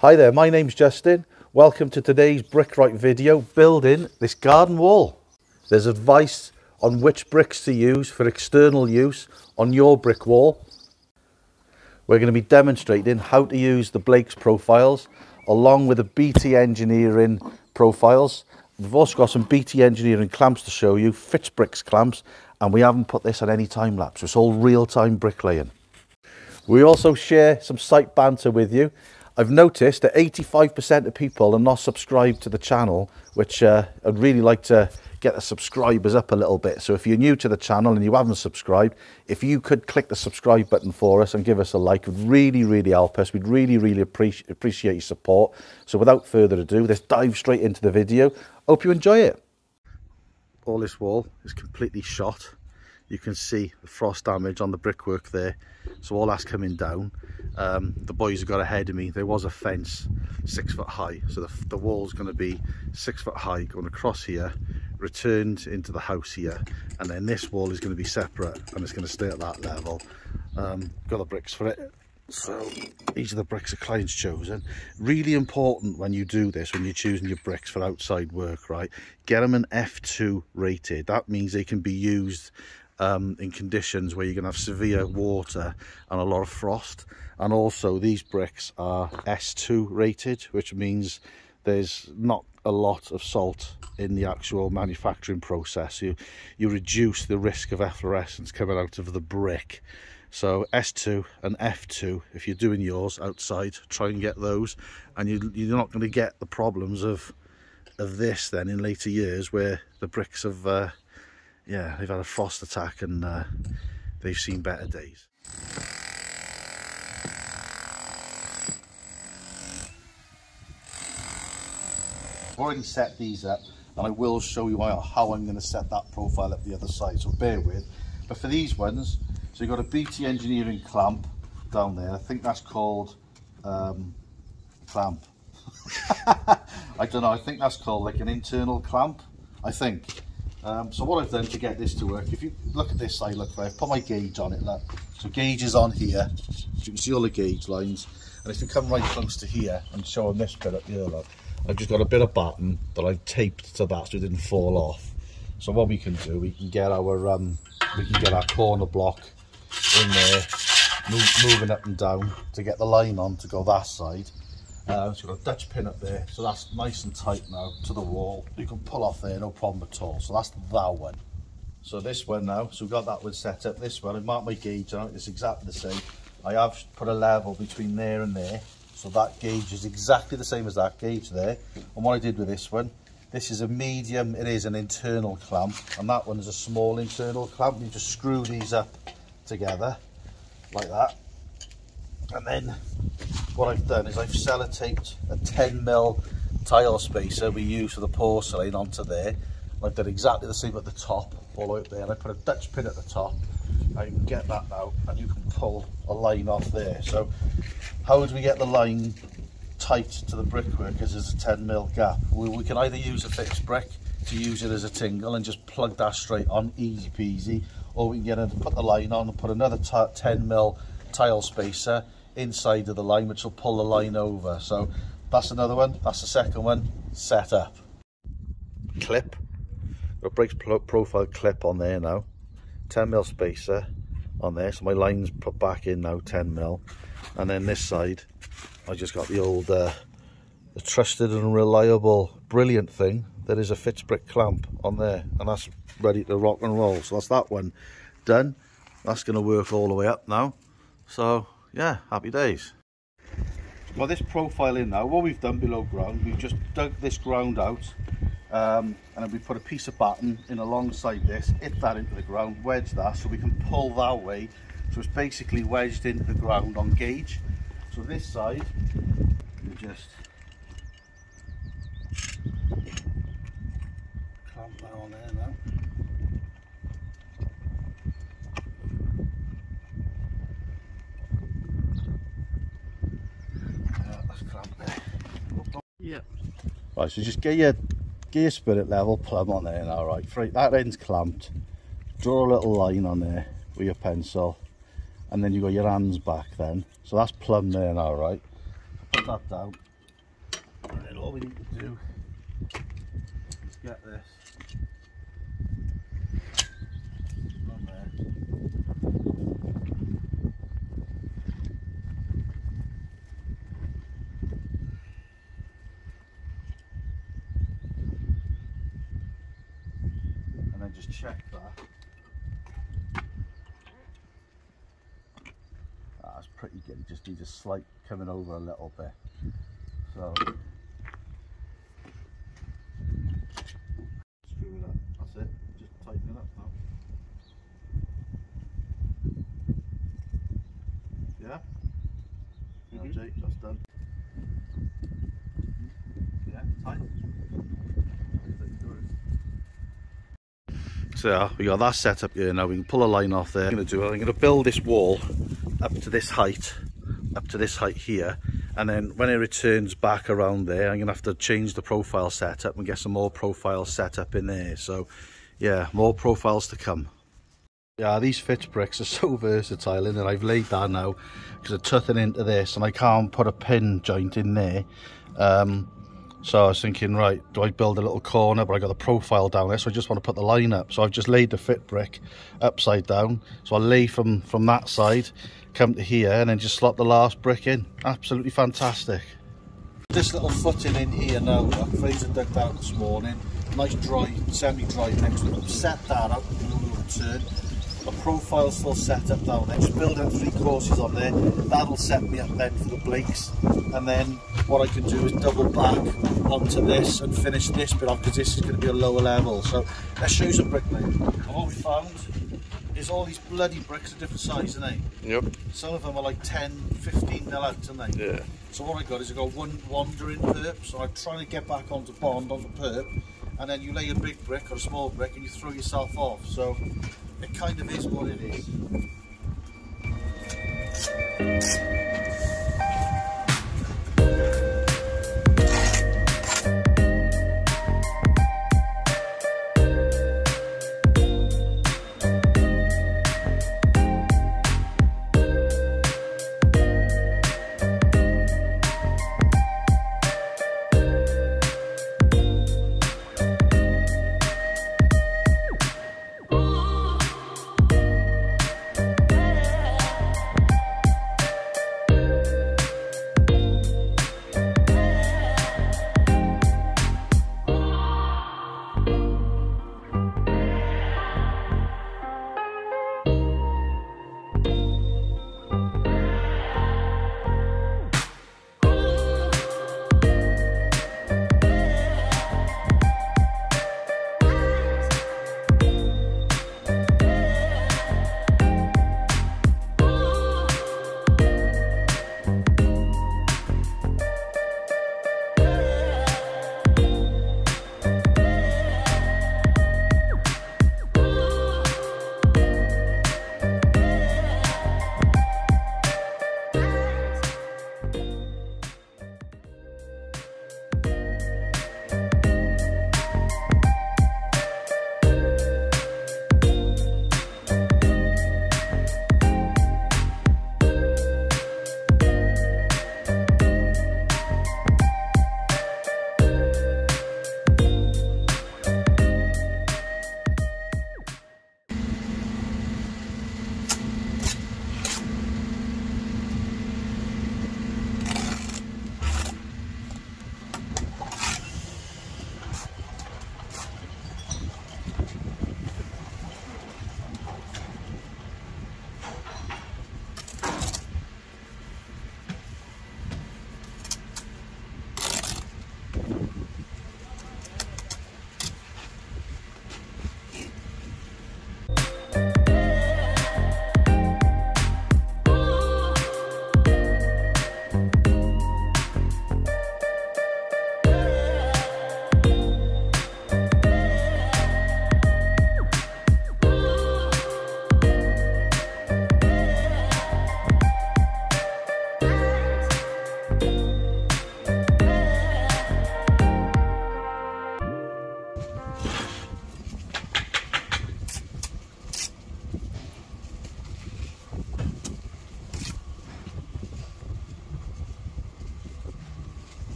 Hi there, my name's Justin. Welcome to today's Brickright video, building this garden wall. There's advice on which bricks to use for external use on your brick wall. We're going to be demonstrating how to use the Blake's profiles along with the BT Engineering profiles. We've also got some BT Engineering clamps to show you, Fitzbricks clamps, and we haven't put this on any time lapse. It's all real-time bricklaying. We also share some site banter with you. I've noticed that 85% of people are not subscribed to the channel, which I'd really like to get the subscribers up a little bit. So if you're new to the channel and you haven't subscribed, if you could click the subscribe button for us and give us a like, it would really help us. We'd really appreciate your support. So without further ado, let's dive straight into the video. Hope you enjoy it. All this wall is completely shot. You can see the frost damage on the brickwork there, so all that's coming down. The boys have got ahead of me. There was a fence 6 foot high, so the wall's going to be 6 foot high, going across here, returned into the house here, and then this wall is going to be separate and it's going to stay at that level. Got the bricks for it. So these are the bricks the client's chosen. Really important when you do this, when you're choosing your bricks for outside work, right? Get them an F2 rated. That means they can be used in conditions where you're going to have severe water and a lot of frost. And also these bricks are S2 rated, which means there's not a lot of salt in the actual manufacturing process. You reduce the risk of efflorescence coming out of the brick. So S2 and F2, if you're doing yours outside, try and get those, and you're not going to get the problems of this then in later years where the bricks have yeah, they've had a frost attack and they've seen better days. I've already set these up, and I will show you how I'm going to set that profile up the other side, so bear with. But for these ones, so you've got a BT Engineering clamp down there. I think that's called clamp. I don't know, I think that's called like an internal clamp, I think. So what I've done to get this to work, if you look at this side, look there, I've put my gauge on it, look. So gauge is on here, so you can see all the gauge lines, and if you come right close to here and show them this bit up here, look, I've just got a bit of batten that I've taped to that so it didn't fall off. So what we can do, we can get our corner block in there, moving up and down to get the line on to go that side. So you've got a Dutch pin up there, so that's nice and tight now to the wall. You can pull off there, no problem at all. So that's that one. So this one now, so we've got that one set up. This one, I marked my gauge on it, it's exactly the same. I have put a level between there and there, so that gauge is exactly the same as that gauge there. And what I did with this one, this is a medium, it is an internal clamp, and that one is a small internal clamp. You just screw these up together, like that. And then what I've done is I've sellotaped a 10mm tile spacer we use for the porcelain onto there. I've done exactly the same at the top, all the way up there, and I put a Dutch pin at the top, and you can get that now, and you can pull a line off there. So how would we get the line tight to the brickwork because there's a 10mm gap? We can either use a fixed brick to use it as a tingle and just plug that straight on, easy peasy, or we can get it to put the line on and put another 10mm tile spacer inside of the line, which will pull the line over. So that's another one, that's the second one set up. Clip, got Blake's profile clip on there now, 10mm spacer on there, so my line's put back in now, 10mm. And then this side, I just got the old the trusted and reliable brilliant thing that is a Fitzbrick clamp on there, and that's ready to rock and roll. So that's that one done. That's going to work all the way up now, so yeah, happy days. Well, this profile in now, what we've done below ground, we've just dug this ground out, and then we put a piece of batten in alongside this, hit that into the ground, wedge that so we can pull that way. So it's basically wedged into the ground on gauge. So this side, we just clamp that on there now. Yep. Right, so just get your spirit level plumb on there now, right? That end's clamped. Draw a little line on there with your pencil, and then you got your hands back then. So that's plumb there now, right? Put that down, all we need to do is get this on there. And then just check that. That's pretty good, it just needs a slight coming over a little bit. So screw it up, that's it, just tighten it up now. Yeah? Mm-hmm. No, Jake, that's done. Yeah, tight. So we got that set up here now, we can pull a line off there. I'm gonna build this wall up to this height here, and then when it returns back around there, I'm gonna have to change the profile setup and get some more profiles set up in there. So yeah, more profiles to come. Yeah, these Fitzbricks are so versatile, and I've laid that now because I'm tucking into this and I can't put a pin joint in there. So I was thinking, right, do I build a little corner, but I got the profile down there, so I just want to put the line up. So I've just laid the Fitzbrick upside down, so I'll lay from that side, come to here, and then just slot the last brick in. Absolutely fantastic. This little footing in here now, Fraser dug out this morning, nice dry, semi-dry next to it. I've set that up, and we'll return. The profile's still set up down there, just build out 3 courses on there. That'll set me up then for the Blakes, and then what I can do is double back onto this and finish this bit off, because this is going to be a lower level. So let's show you some bricklaying. What we found is all these bloody bricks are different size, aren't they? Yep. Some of them are like 10, 15 mil out, aren't they? Yeah. So what I got is I got one wandering perp, so I'm trying to get back onto bond on the perp, and then you lay a big brick or a small brick and you throw yourself off. So it kind of is what it is.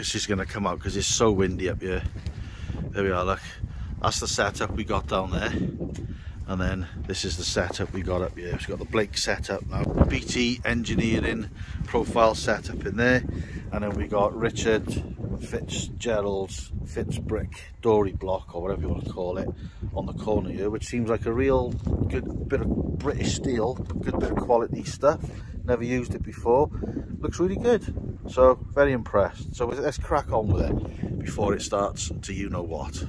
this is going to come out because it's so windy up here. There we are, look. That's the setup we got down there. And then this is the setup we got up here. We've got the Blake setup now. BT Engineering profile setup in there. And then we got Richard Fitzgerald's Fitzbrick Dory block, or whatever you want to call it, on the corner here, which seems like a real good bit of British steel, good bit of quality stuff. Never used it before. Looks really good. So, very impressed. So let's crack on with it before it starts to you know what.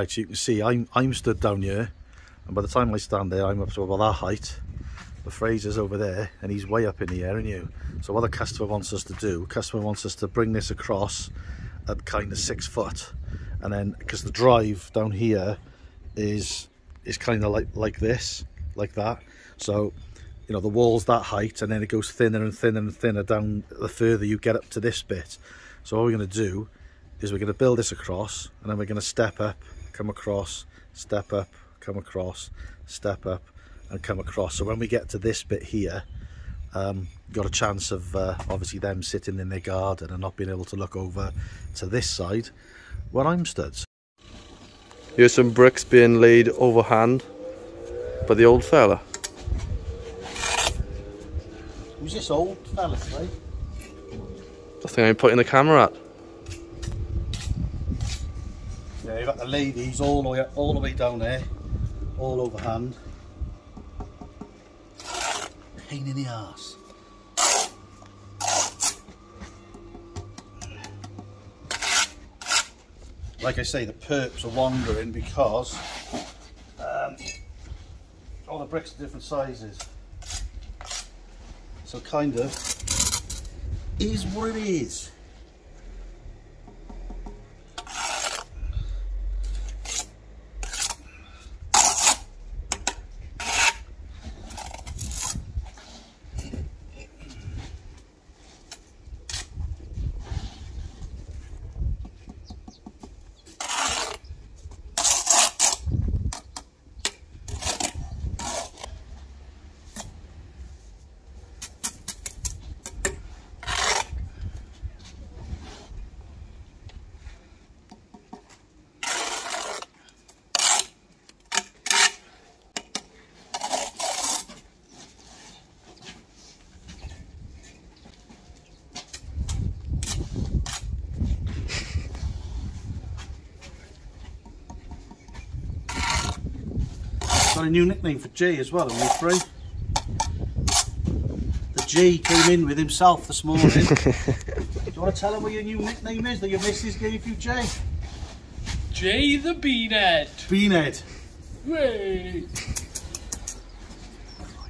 Right, so you can see I'm stood down here, and by the time I stand there, I'm up to about that height. The Fraser's over there, and he's way up in the air, and you. So what the customer wants us to do, the customer wants us to bring this across at kind of 6 foot, and then because the drive down here is kind of like this, like that. So you know the wall's that height, and then it goes thinner and thinner and thinner down the further you get up to this bit. So what we're going to do is we're going to build this across, and then we're going to step up, come across, step up, come across, step up and come across. So when we get to this bit here, got a chance of obviously them sitting in their garden and not being able to look over to this side where I'm stood. Here's some bricks being laid overhand by the old fella. Who's this old fella today? I think I'm putting the camera at. Yeah, you've got the ladies all the way down there, all overhand. Pain in the arse. Like I say, the perps are wandering because all the bricks are different sizes. So kind of is what it is. Got a new nickname for G as well in week 3. The G came in with himself this morning. Do you want to tell him what your new nickname is that your missus gave you, J? J the Beanhead. Beanhead. Wait.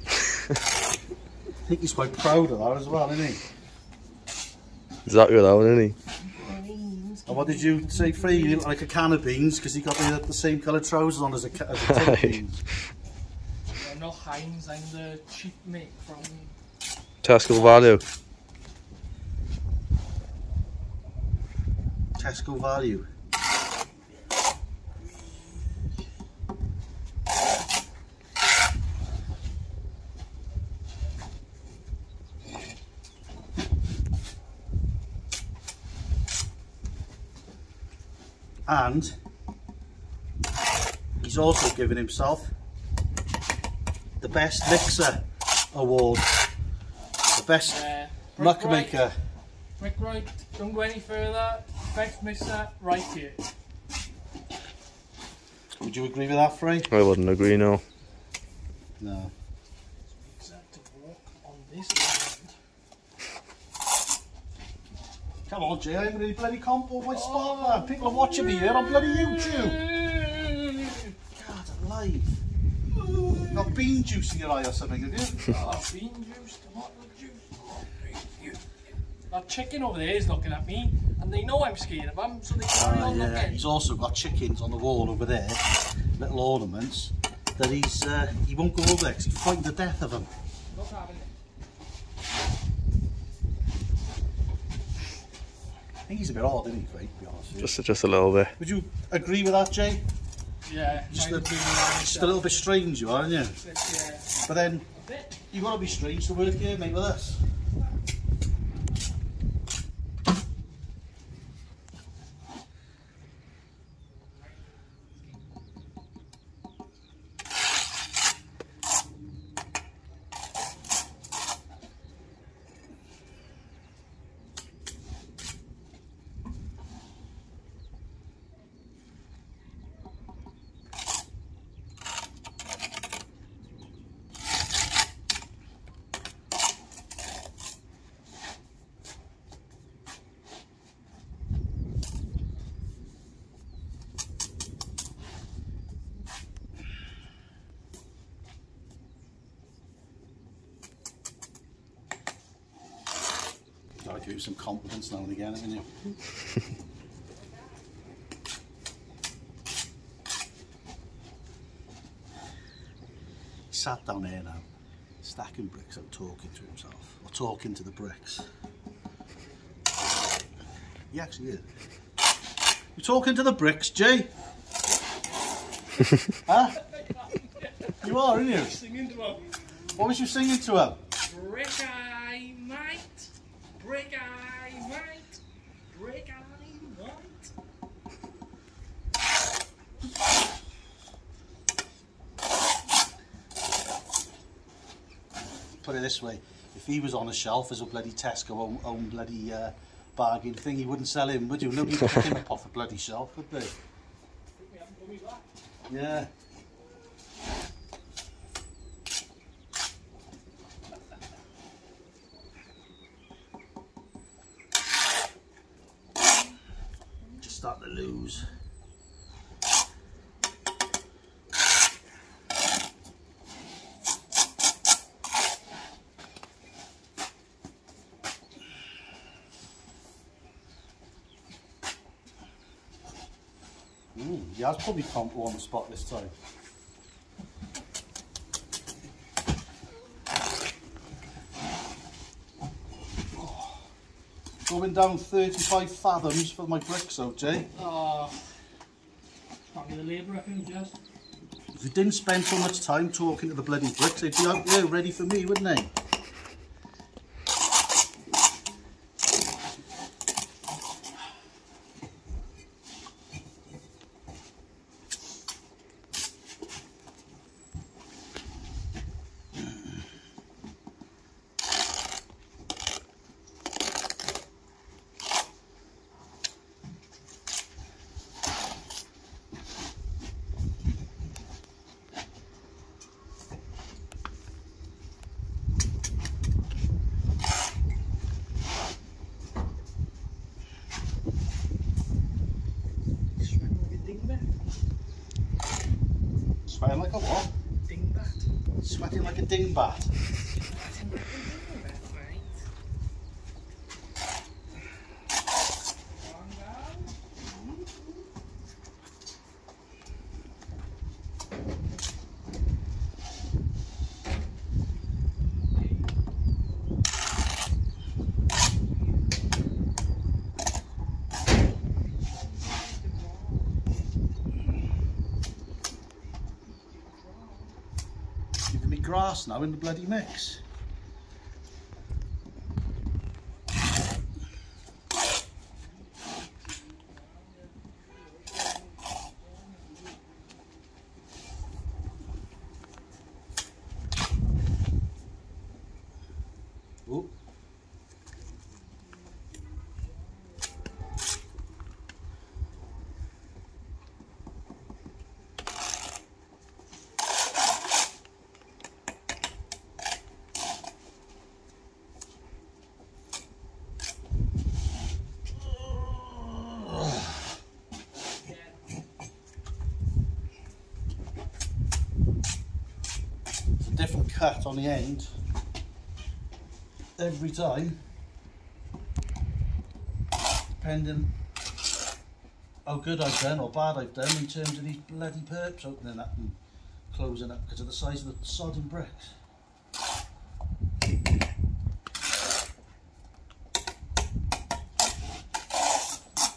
I think he's quite proud of that as well, isn't he? Exactly that one, isn't he? And what did you say, Free? You look like a can of beans because he got the same colour trousers on as a can of beans. I'm not Heinz, I'm the cheap mate from Tesco Value. Tesco Value. And he's also given himself the best mixer award, the best muck maker. Brickright, don't go any further, best mixer right here. Would you agree with that, Frey? I wouldn't agree, no. No. So to walk on this land. Come on, Jay, I haven't really bloody combo my spot there. People are watching me here on bloody YouTube. God alive. You've got bean juice in your eye or something, have you? Oh, bean juice, tomato juice. Oh, juice. That chicken over there is looking at me, and they know I'm scared of them, so they carry on looking. He's also got chickens on the wall over there, little ornaments, that he's he won't go over there because he's fighting the death of them. Not having it. I think he's a bit odd, isn't he, Craig, to be honest with you? Just a little bit. Would you agree with that, Jay? Yeah. Just a little bit strange you are, aren't you? Yeah. But then, you've got to be strange to work here, mate, with us. Give some confidence now and again, haven't you? He sat down here now, stacking bricks and talking to himself, or talking to the bricks. He actually is. You're talking to the bricks, Jay? Huh? You are, aren't you? Singing to him. What was you singing to him? Brick I might. Brick I might, brick I might. Put it this way, if he was on a shelf as a bloody Tesco own bloody bargain thing, he wouldn't sell him, would you? Nobody would pick him up off a bloody shelf, would they? Yeah. Start to lose. Yeah, I probably can't go on the spot this time. Going down 35 fathoms for my bricks, OJ. Oh, probably the labour, I think, yes. If we didn't spend so much time talking to the bloody bricks, they'd be out there ready for me, wouldn't they? Sweating like a what? Dingbat. Sweating like a dingbat. Sweating like a dingbat, mate. Come on grass now in the bloody mix. Ooh. Different cut on the end every time, depending how good I've done or bad I've done in terms of these bloody perps opening up and closing up because of the size of the sodding bricks.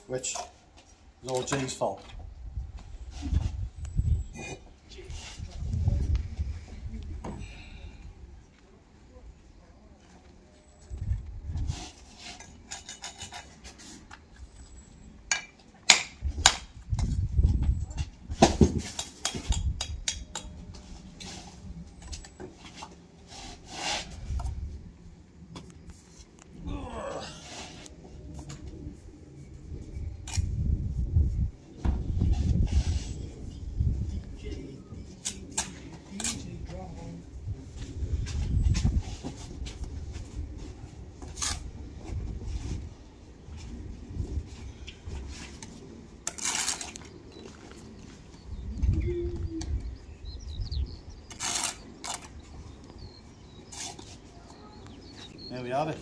Which is all Jay's fault. There we have it.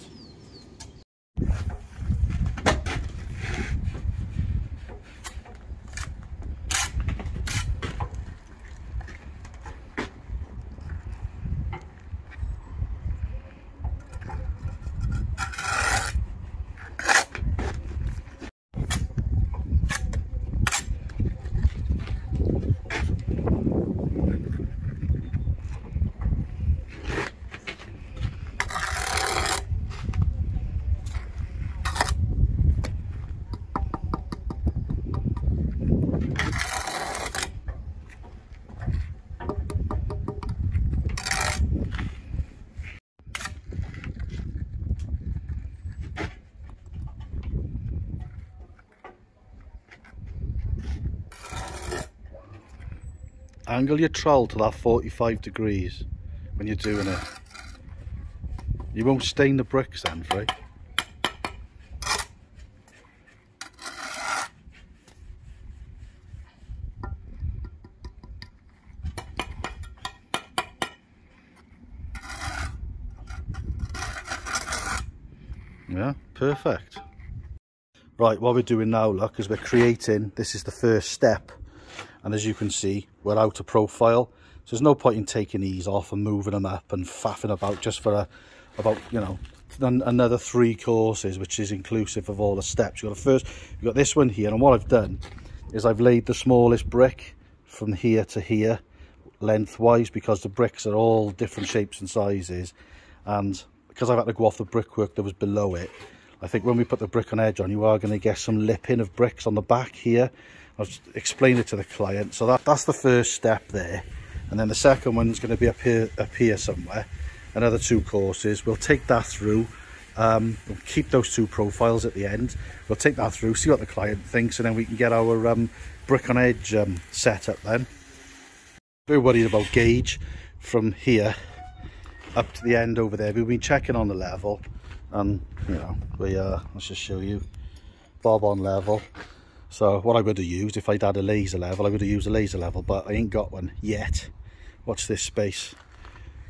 Angle your trowel to that 45 degrees when you're doing it. You won't stain the bricks then, right? Yeah, perfect. Right, what we're doing now, look, is we're creating, this is the first step. And as you can see, we're out of profile, so there's no point in taking these off and moving them up and faffing about just for about, you know, another 3 courses, which is inclusive of all the steps. You've got this one here, and what I've done is I've laid the smallest brick from here to here lengthwise, because the bricks are all different shapes and sizes, and because I've had to go off the brickwork that was below it. I think when we put the brick on edge on, you are going to get some lipping of bricks on the back here. I'll explain it to the client. So that's the first step there. And then the second one's going to be up here somewhere. Another 2 courses. We'll take that through. We'll keep those 2 profiles at the end. We'll take that through, see what the client thinks, and then we can get our brick on edge set up then. We're worried about gauge from here up to the end over there. We've been checking on the level. And you know, let's just show you bob on level, So what I'm going to use, if I'd had a laser level, I would have used a laser level, but I ain't got one yet. Watch this space.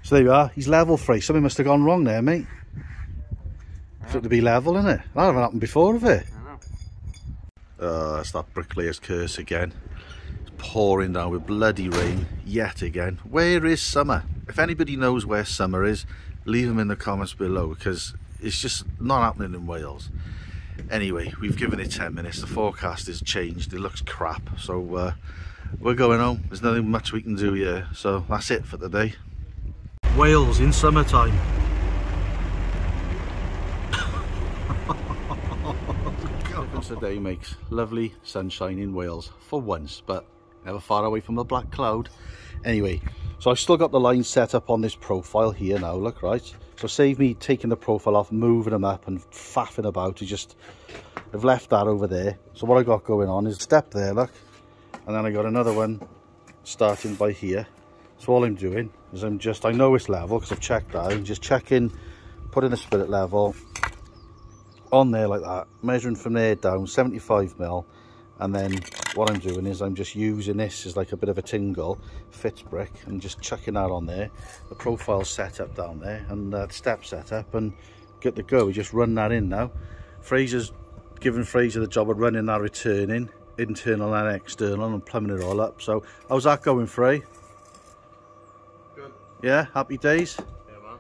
So there you are, he's level free. Something must have gone wrong there, mate. For it to be level, isn't it? That haven't happened before, have it? It's that bricklayer's curse again. It's pouring down with bloody rain yet again. Where is summer? If anybody knows where summer is, leave them in the comments below, because it's just not happening in Wales. Anyway, we've given it 10 minutes. The forecast has changed. It looks crap. So we're going home. There's nothing much we can do here. So that's it for the day. Wales in summertime. Today makes lovely sunshine in Wales for once, but never far away from a black cloud. Anyway, so I've still got the line set up on this profile here now, look, right? So save me taking the profile off, moving them up and faffing about. I've left that over there. So what I got going on is step there, look, and then I got another one starting by here. So all I'm doing is I know it's level because I've checked that. I'm just checking, putting the spirit level on there like that, measuring from there down 75 mil, and then what I'm doing is I'm just using this as like a bit of a tingle Fitzbrick and just chucking that on there, the profile set up down there and the step set up and get the go. We just run that in now. Fraser's giving Fraser the job of running that return in, internal and external, and plumbing it all up. So how's that going, Frey? Good. Yeah, happy days? Yeah, man.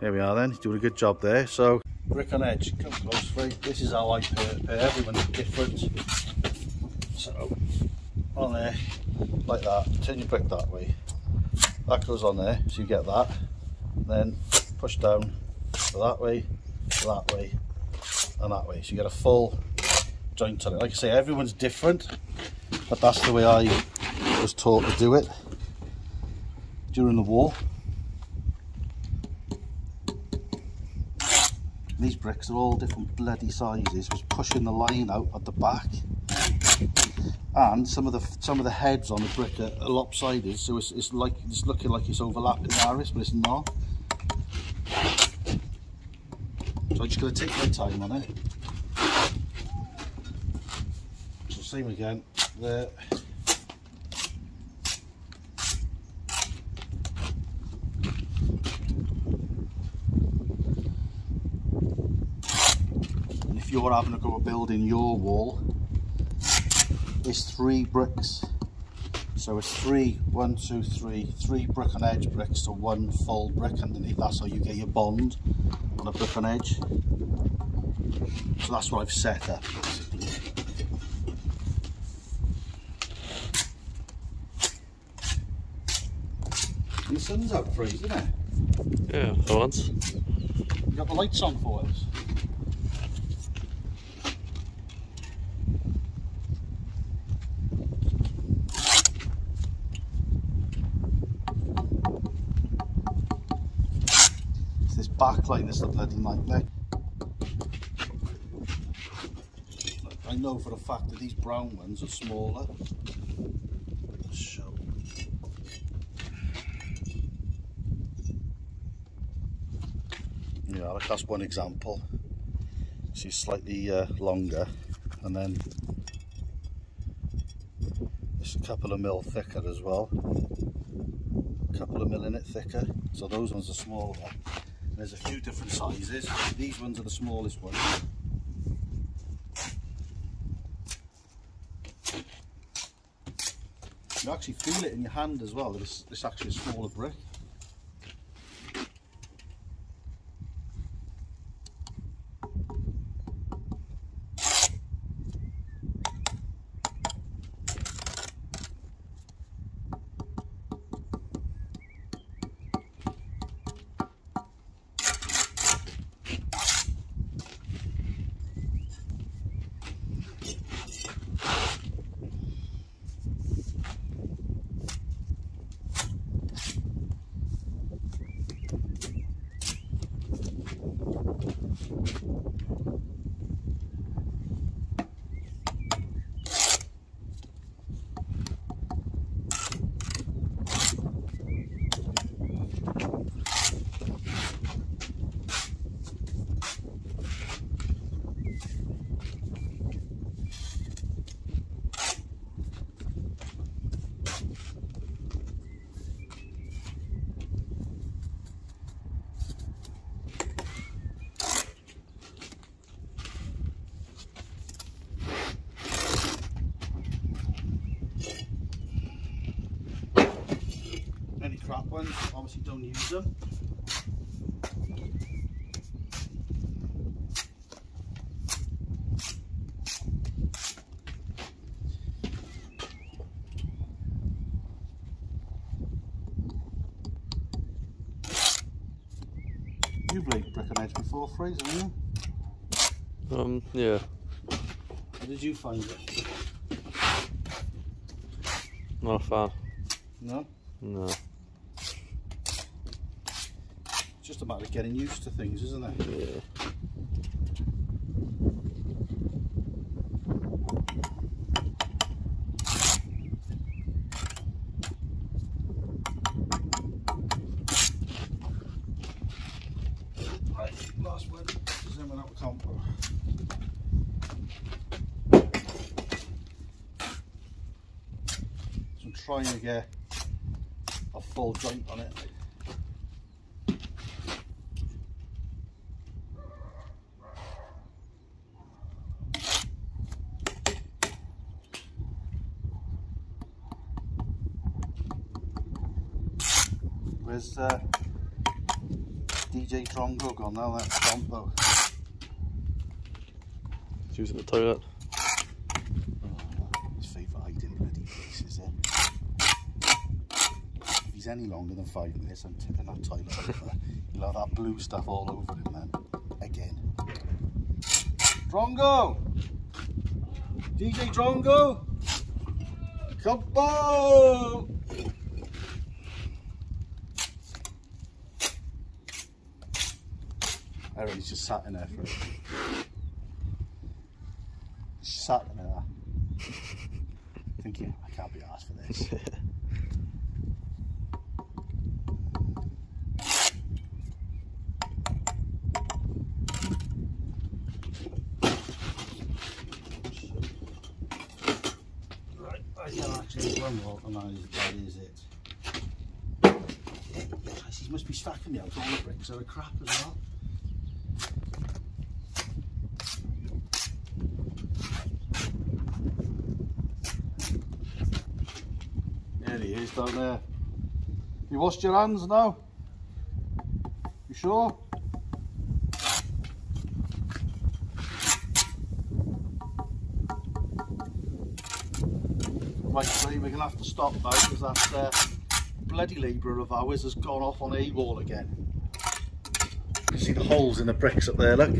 Here we are then, he's doing a good job there. So brick on edge, come close, free. This is how I prepare, everyone's different. So, on there, like that, turn your brick that way. That goes on there, so you get that. Then push down, so that way, and that way. So you get a full joint on it. Like I say, everyone's different, but that's the way I was taught to do it during the war. These bricks are all different bloody sizes. It was pushing the line out at the back, and some of the heads on the brick are lopsided, so it's like it's looking like it's overlapping the iris, but it's not. So I'm just going to take my time on it. So same again there. You're having a go at building your wall, it's 3 bricks, so it's 3 brick on edge bricks to 1 full brick underneath. That's how you get your bond on a brick on edge. So that's what I've set up. The sun's out for us, isn't it? Yeah, for once. You got the lights on for us. Backline is a bloody nightmare. I know for a fact that these brown ones are smaller. Let's show. Yeah, that's one example. She's slightly longer, and then it's a couple of mil thicker as well. A couple of mil in it thicker. So those ones are smaller. There's a few different sizes. These ones are the smallest ones. You actually feel it in your hand as well. It's actually a smaller brick. use them. You've laid brick and edge before, Fraser, haven't you? Yeah. How did you find it? Not a fan. No? No. It's just a matter of getting used to things, isn't it? Yeah. Trying to get a full joint on it. Where's DJ Drongo gone now? That's Drongo. He's using the toilet. His favourite hiding bloody place is it. Any longer than 5 minutes, I'm tipping that toilet over. You'll have that blue stuff all over him then. Again. Drongo! DJ Drongo! Come on! Everyone's just sat in there for it. Sat in there. Thinking, I can't be arsed for this. That is it. Christ, he must be stacking the outdoor bricks out of crap as well. There he is down there. You washed your hands now? You sure? Right, so we're going to have to stop now because that bloody labourer of ours has gone off on AWOL again. You see the holes in the bricks up there, look.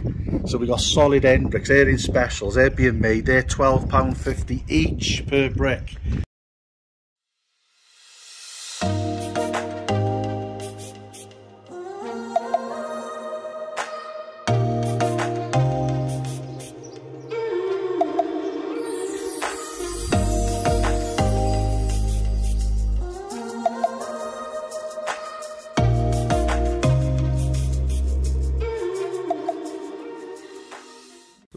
So we've got solid end bricks, they're in specials, they're being made, they're £12.50 each per brick.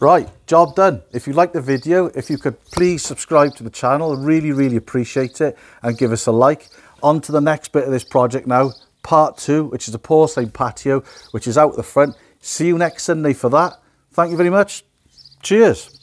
Right, job done. If you liked the video, if you could please subscribe to the channel, really appreciate it, and give us a like. On to the next bit of this project now, part 2, which is a porcelain patio, which is out the front. See you next Sunday for that. Thank you very much. Cheers.